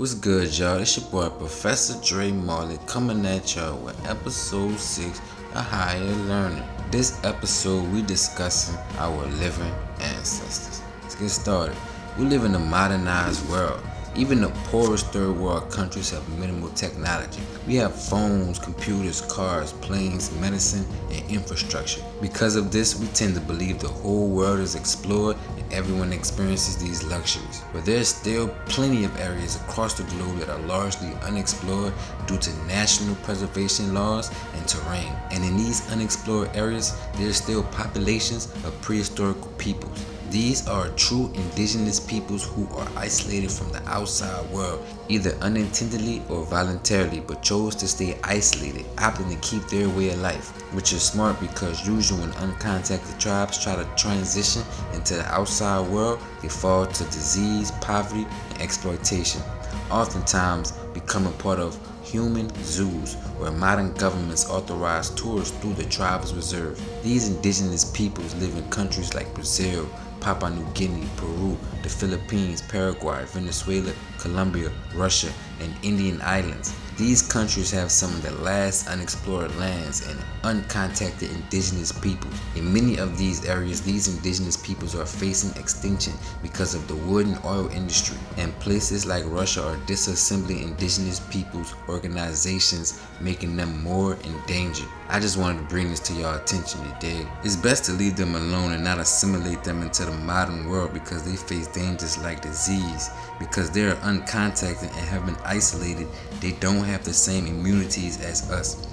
What's good, y'all? It's your boy Professor Dre Marley coming at y'all with episode 6 of Higher Learning. This episode we discussing our living ancestors. Let's get started. We live in a modernized world. Even the poorest third world countries have minimal technology. We have phones, computers, cars, planes, medicine, and infrastructure. Because of this, we tend to believe the whole world is explored and everyone experiences these luxuries. But there's still plenty of areas across the globe that are largely unexplored due to national preservation laws and terrain. And in these unexplored areas, there's still populations of prehistoric peoples. These are true indigenous peoples who are isolated from the outside world, either unintentionally or voluntarily, but chose to stay isolated, opting to keep their way of life, which is smart because usually when uncontacted tribes try to transition into the outside world, they fall to disease, poverty, and exploitation, oftentimes becoming part of human zoos, where modern governments authorize tours through the tribal reserve. These indigenous peoples live in countries like Brazil, Papua New Guinea, Peru, the Philippines, Paraguay, Venezuela, Colombia, Russia, and Indian islands. These countries have some of the last unexplored lands and uncontacted indigenous peoples. In many of these areas, these indigenous peoples are facing extinction because of the wood and oil industry, and places like Russia are disassembling indigenous peoples organizations, making them more endangered. I just wanted to bring this to your attention today. It's best to leave them alone and not assimilate them into the modern world because they face dangers like disease. Because they are uncontacted and have been isolated, they don't have the same immunities as us.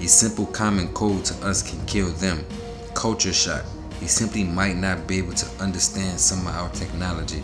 A simple common cold to us can kill them. Culture shock. They simply might not be able to understand some of our technology.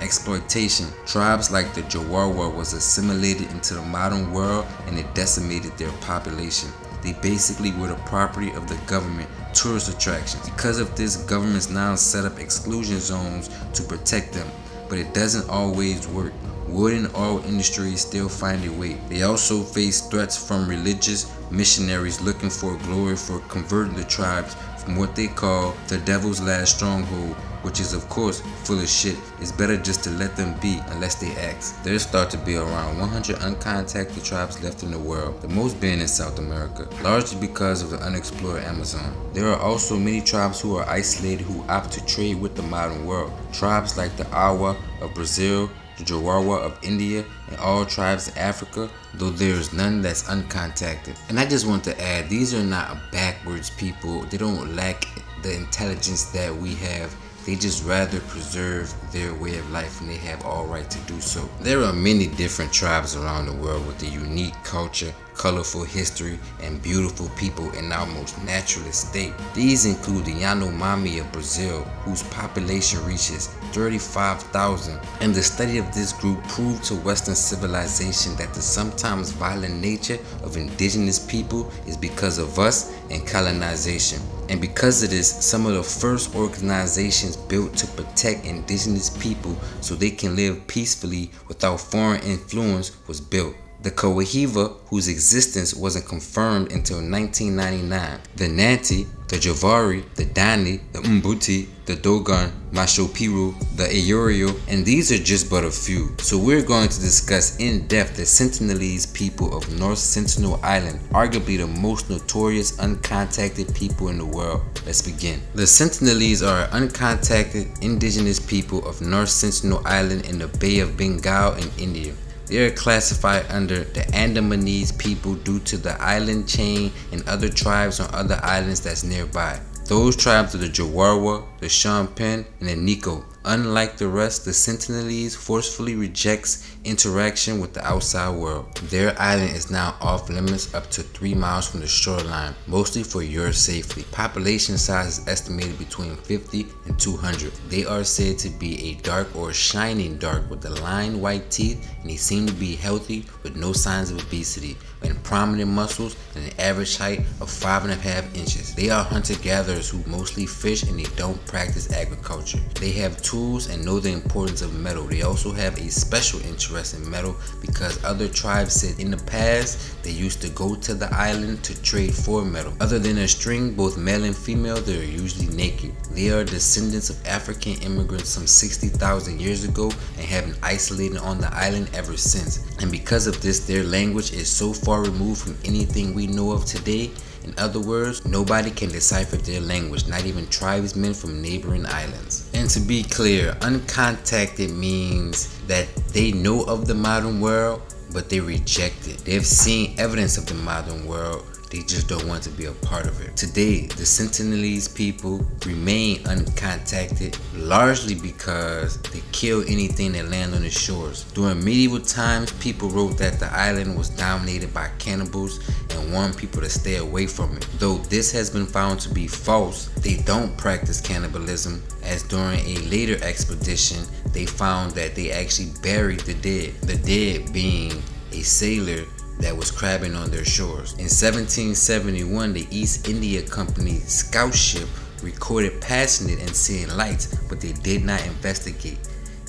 Exploitation. Tribes like the Jawara was assimilated into the modern world and it decimated their population. They basically were the property of the government, tourist attractions. Because of this, governments now set up exclusion zones to protect them, but it doesn't always work. Wood and oil industries still find a way. They also face threats from religious missionaries looking for glory for converting the tribes from what they call the devil's last stronghold, which is of course full of shit. It's better just to let them be unless they ask. There's thought to be around 100 uncontacted tribes left in the world, the most being in South America, largely because of the unexplored Amazon. There are also many tribes who are isolated who opt to trade with the modern world. Tribes like the Awá of Brazil, the Jawara of India, and all tribes of Africa, though there is none that's uncontacted. And I just want to add, these are not a backwards people. They don't lack the intelligence that we have. They just rather preserve their way of life and they have all right to do so. There are many different tribes around the world with a unique culture, colorful history, and beautiful people in our most natural state. These include the Yanomami of Brazil, whose population reaches 35,000, and the study of this group proved to Western civilization that the sometimes violent nature of indigenous people is because of us and colonization. And because of this, some of the first organizations built to protect indigenous people so they can live peacefully without foreign influence was built. The Kawahiva, whose existence wasn't confirmed until 1999, the Nanti, the Javari, the Dani, the Mbuti, the Dogon, Mashopiru, the Ayorio, and these are just but a few. So we're going to discuss in depth the Sentinelese people of North Sentinel Island, arguably the most notorious uncontacted people in the world. Let's begin. The Sentinelese are an uncontacted indigenous people of North Sentinel Island in the Bay of Bengal in India. They are classified under the Andamanese people due to the island chain and other tribes on other islands that's nearby. Those tribes are the Jawara, the Shompen, and the Nico. Unlike the rest, the Sentinelese forcefully rejects interaction with the outside world. Their island is now off limits up to 3 miles from the shoreline, mostly for your safety. Population size is estimated between 50 and 200. They are said to be a dark or shining dark with the lined white teeth, and they seem to be healthy with no signs of obesity. with prominent muscles and an average height of 5.5 inches. They are hunter-gatherers who mostly fish and they don't practice agriculture. They have tools and know the importance of metal. They also have a special interest in metal because other tribes said in the past they used to go to the island to trade for metal. Other than a string, both male and female, they are usually naked. They are descendants of African immigrants some 60,000 years ago and have been isolated on the island ever since. And because of this, their language is so far removed from anything we know of today. In other words, nobody can decipher their language, not even tribesmen from neighboring islands. And to be clear, uncontacted means that they know of the modern world, but they reject it. They've seen evidence of the modern world, they just don't want to be a part of it. Today, the Sentinelese people remain uncontacted largely because they kill anything that land on the shores. During medieval times, people wrote that the island was dominated by cannibals and warned people to stay away from it. Though this has been found to be false, they don't practice cannibalism, as during a later expedition, they found that they actually buried the dead. The dead being a sailor that was crabbing on their shores. In 1771, the East India Company scout ship recorded passing it and seeing lights, but they did not investigate.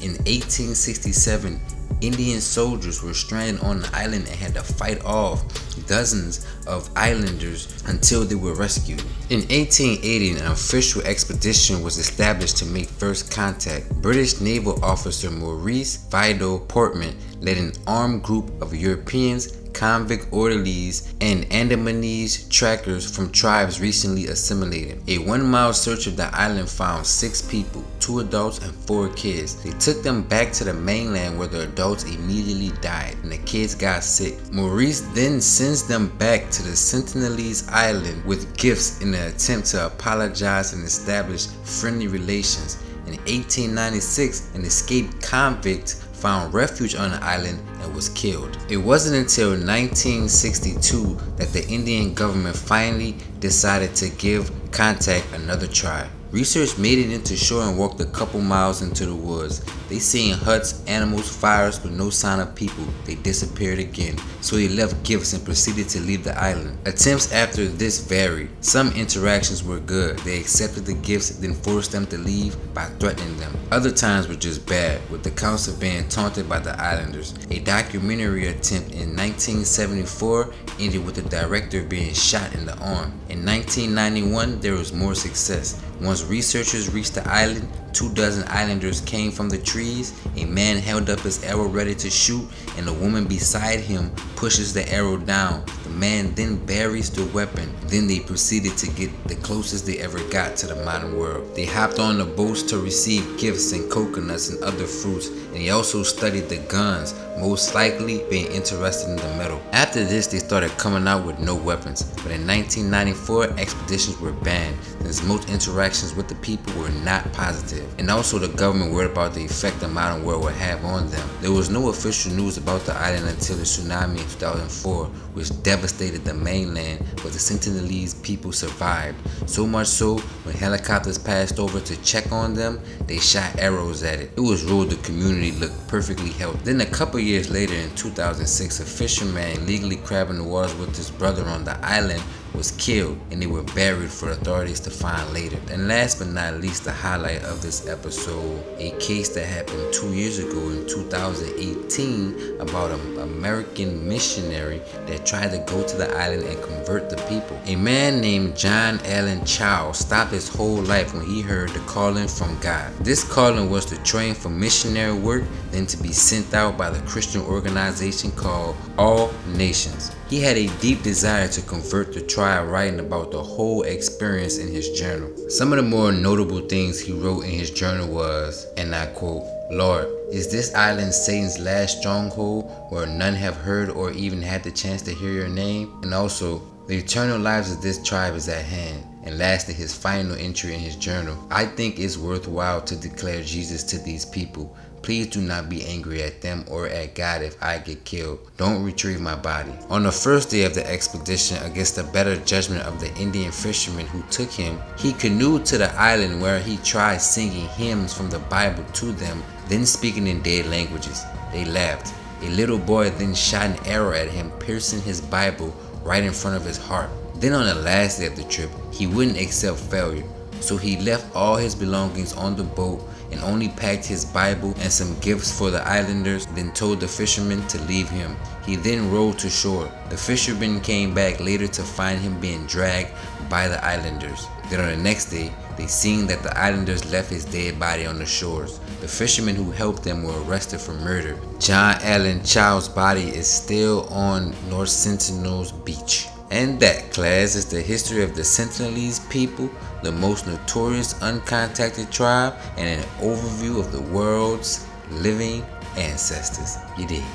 In 1867, Indian soldiers were stranded on the island and had to fight off dozens of islanders until they were rescued. In 1880, an official expedition was established to make first contact. British naval officer Maurice Fido Portman led an armed group of Europeans, convict orderlies, and Andamanese trackers from tribes recently assimilated. A 1-mile search of the island found 6 people, 2 adults and 4 kids. They took them back to the mainland where the adults immediately died and the kids got sick. Maurice then sends them back to the Sentinelese Island with gifts in an attempt to apologize and establish friendly relations. In 1896, an escaped convict found refuge on the island and was killed. It wasn't until 1962 that the Indian government finally decided to give contact another try. Research made it into shore and walked a couple miles into the woods. They seen huts, animals, fires, but no sign of people. They disappeared again, so they left gifts and proceeded to leave the island. Attempts after this varied. Some interactions were good. They accepted the gifts, then forced them to leave by threatening them. Other times were just bad, with the council being taunted by the islanders. A documentary attempt in 1974 ended with the director being shot in the arm. In 1991, there was more success. Once researchers reached the island, 2 dozen islanders came from the trees. A man held up his arrow ready to shoot, and a woman beside him pushes the arrow down. The man then buries the weapon. Then they proceeded to get the closest they ever got to the modern world. They hopped on the boats to receive gifts and coconuts and other fruits, and they also studied the guns, most likely being interested in the metal. After this, they started coming out with no weapons, but in 1994, expeditions were banned since most interactions with the people were not positive. And also the government worried about the effect the modern world would have on them. There was no official news about the island until the tsunami in 2004, which devastated the mainland, but the Sentinelese people survived. So much so, when helicopters passed over to check on them, they shot arrows at it. It was ruled the community looked perfectly healthy. Then a couple years later in 2006, a fisherman legally crabbing the waters with his brother on the island was killed, and they were buried for authorities to find later. And last but not least, the highlight of this episode, a case that happened 2 years ago in 2018 about an American missionary that tried to go to the island and convert the people. A man named John Allen Chau stopped his whole life when he heard the calling from God. This calling was to train for missionary work, then to be sent out by the Christian organization called All Nations. He had a deep desire to convert the tribe, writing about the whole experience in his journal. Some of the more notable things he wrote in his journal was, and I quote, "Lord, is this island Satan's last stronghold where none have heard or even had the chance to hear your name? And also, the eternal lives of this tribe is at hand." And lastly, his final entry in his journal, "I think it's worthwhile to declare Jesus to these people. Please do not be angry at them or at God if I get killed. Don't retrieve my body." On the first day of the expedition, against the better judgment of the Indian fishermen who took him, he canoed to the island where he tried singing hymns from the Bible to them, then speaking in dead languages. They laughed. A little boy then shot an arrow at him, piercing his Bible right in front of his heart. Then on the last day of the trip, he wouldn't accept failure, so he left all his belongings on the boat and only packed his Bible and some gifts for the islanders, then told the fishermen to leave him. He then rowed to shore. The fishermen came back later to find him being dragged by the islanders. Then on the next day, they seen that the islanders left his dead body on the shores. The fishermen who helped them were arrested for murder. John Allen Chau's body is still on North Sentinel's beach. And that, class, is the history of the Sentinelese people, the most notorious uncontacted tribe, and an overview of the world's living ancestors. You dig?